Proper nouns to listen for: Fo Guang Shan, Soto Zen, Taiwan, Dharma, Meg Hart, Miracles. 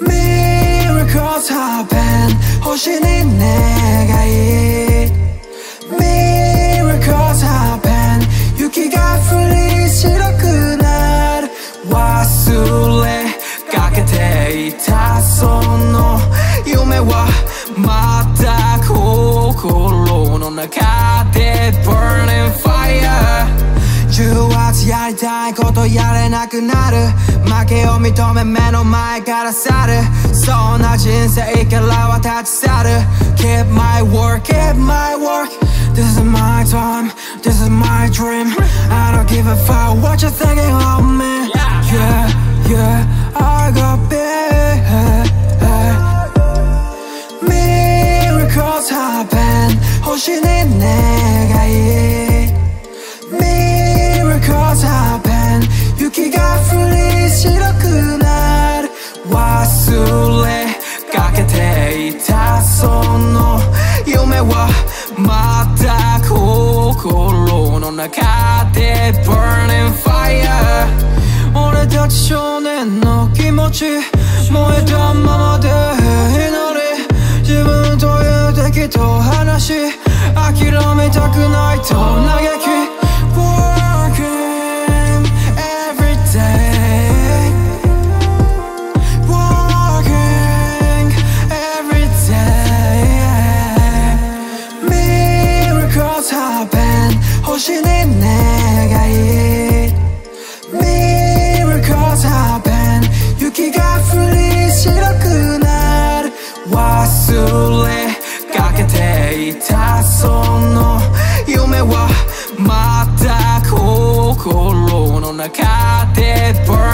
Miracles happen 호신이 내가 이 Miracles happen 유기가 풀리시러 그날 와술래 가까이 닿았어夢は また 心の中で burning fire 重圧やりたいことやれなくなる 負けを認め目の前から去る そんな人生からは立ち去る Keep my work, keep my work This is my time, this is my dream I don't give a fuck what you're thinking of me Yeah, yeah, I got big Miracles happen 호신이 내가 이 Miracles happen 유기가 풀리시러 그날 와술래 가까이 있었어 너夢は また 心の中で burning fire 俺たち少年の気持ち 燃えたままで祈り 自分という敵と話し 諦めたくないと嘆き Working every day Working every day Miracles happen 星に願い Miracles happen 雪が降り白くなる 忘れ かけていたその夢は また 心の中でburn